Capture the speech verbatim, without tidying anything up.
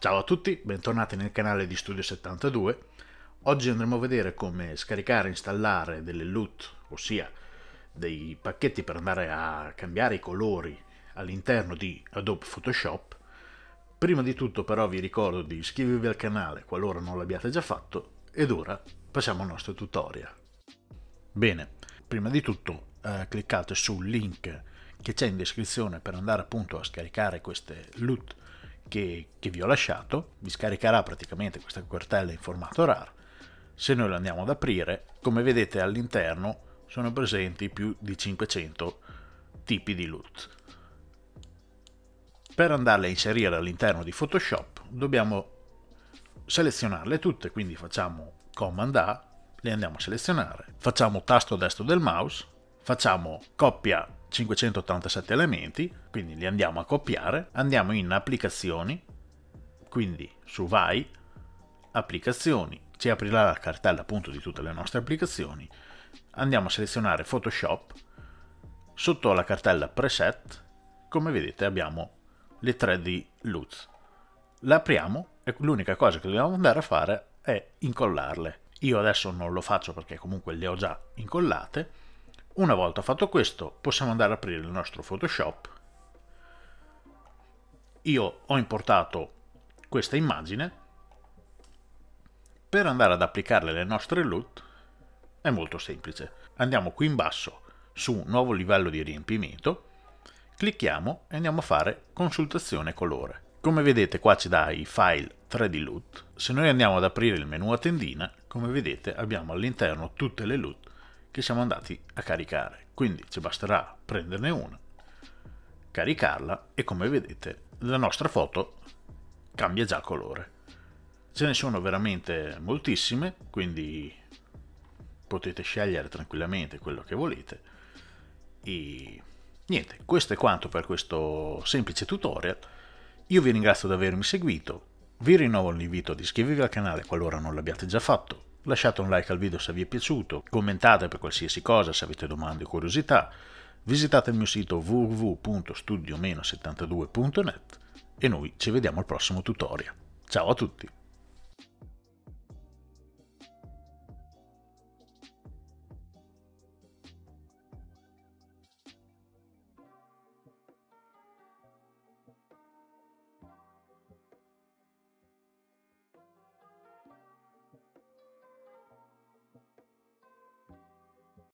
Ciao a tutti, bentornati nel canale di Studio settantadue. Oggi andremo a vedere come scaricare e installare delle L U T, ossia dei pacchetti per andare a cambiare i colori all'interno di Adobe Photoshop. Prima di tutto però vi ricordo di iscrivervi al canale qualora non l'abbiate già fatto, ed ora passiamo al nostro tutorial. Bene, prima di tutto eh, cliccate sul link che c'è in descrizione per andare appunto a scaricare queste L U T Che, che vi ho lasciato. Vi scaricherà praticamente questa cartella in formato R A R. Se noi la andiamo ad aprire, come vedete all'interno sono presenti più di cinquecento tipi di L U T. Per andarle a inserire all'interno di Photoshop dobbiamo selezionarle tutte, quindi facciamo Command A, le andiamo a selezionare, facciamo tasto destro del mouse, facciamo coppia cinquecentottantasette elementi, quindi li andiamo a copiare, andiamo in applicazioni, quindi su vai, applicazioni, ci aprirà la cartella appunto di tutte le nostre applicazioni, andiamo a selezionare Photoshop, sotto la cartella preset, come vedete abbiamo le tre D L U T S, le apriamo e l'unica cosa che dobbiamo andare a fare è incollarle. Io adesso non lo faccio perché comunque le ho già incollate. Una volta fatto questo, possiamo andare ad aprire il nostro Photoshop. Io ho importato questa immagine. Per andare ad applicarle le nostre L U T è molto semplice. Andiamo qui in basso su nuovo livello di riempimento, clicchiamo e andiamo a fare consultazione colore. Come vedete qua ci dà i file tre D L U T. Se noi andiamo ad aprire il menu a tendina, come vedete abbiamo all'interno tutte le L U T che siamo andati a caricare, quindi ci basterà prenderne una, caricarla e come vedete la nostra foto cambia già colore. Ce ne sono veramente moltissime, quindi potete scegliere tranquillamente quello che volete. E niente, questo è quanto per questo semplice tutorial. Io vi ringrazio di avermi seguito, vi rinnovo l'invito ad iscrivervi al canale qualora non l'abbiate già fatto. Lasciate un like al video se vi è piaciuto, commentate per qualsiasi cosa se avete domande o curiosità, visitate il mio sito www punto studio settantadue punto net e noi ci vediamo al prossimo tutorial. Ciao a tutti!